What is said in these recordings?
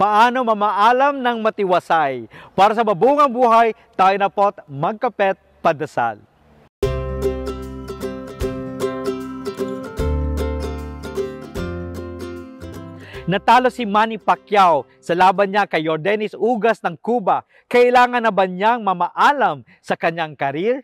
Paano mamaalam ng matiwasay? Para sa mabungang buhay, tayo na po't magkapet padasal. Natalo si Manny Pacquiao sa laban niya kay Yordenis Ugas ng Cuba. Kailangan na ba niyang mamaalam sa kanyang karir?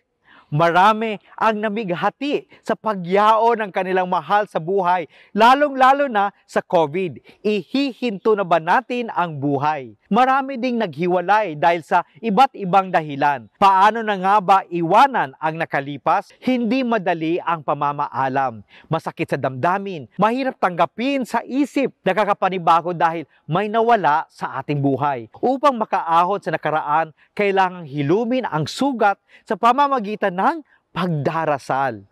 Marami ang namighati sa pagyao ng kanilang mahal sa buhay, lalong-lalo na sa COVID. Ihihinto na ba natin ang buhay? Marami ding naghiwalay dahil sa iba't ibang dahilan. Paano na nga ba iwanan ang nakalipas? Hindi madali ang pamamaalam. Masakit sa damdamin, mahirap tanggapin sa isip, nakakapanibago dahil may nawala sa ating buhay. Upang makaahon sa nakaraan, kailangang hilumin ang sugat sa pamamagitan ng pagdarasal.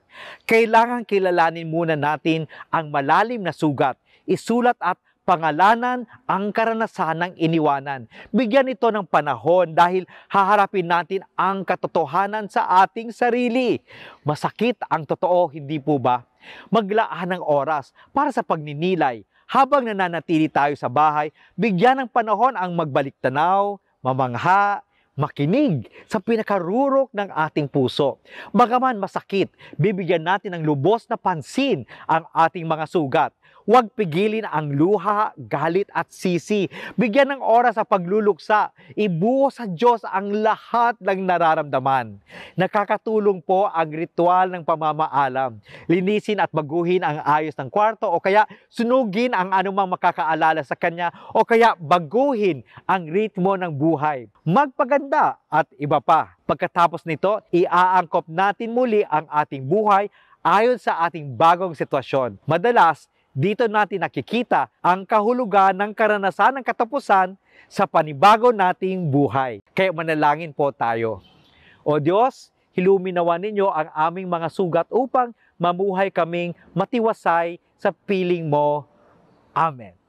Kailangan kilalanin muna natin ang malalim na sugat, isulat at pangalanan ang karanasan ng iniwanan. Bigyan ito ng panahon dahil haharapin natin ang katotohanan sa ating sarili. Masakit ang totoo, hindi po ba? Maglaan ng oras para sa pagninilay. Habang nananatili tayo sa bahay, bigyan ng panahon ang magbalik tanaw, mamangha, makinig sa pinakarurok ng ating puso. Bagaman masakit, bibigyan natin ng lubos na pansin ang ating mga sugat. Huwag pigilin ang luha, galit at sisi. Bigyan ng oras sa pagluluksa. Ibuhos sa Diyos ang lahat ng nararamdaman. Nakakatulong po ang ritual ng pamamaalam. Linisin at baguhin ang ayos ng kwarto o kaya sunugin ang anumang makakaalala sa kanya o kaya baguhin ang ritmo ng buhay. Magpaganda at iba pa. Pagkatapos nito, iaangkop natin muli ang ating buhay ayon sa ating bagong sitwasyon. Madalas, dito natin nakikita ang kahulugan ng karanasan ng katapusan sa panibago nating buhay. Kaya manalangin po tayo. O Diyos, hiluminawan ninyo ang aming mga sugat upang mamuhay kaming matiwasay sa piling mo. Amen.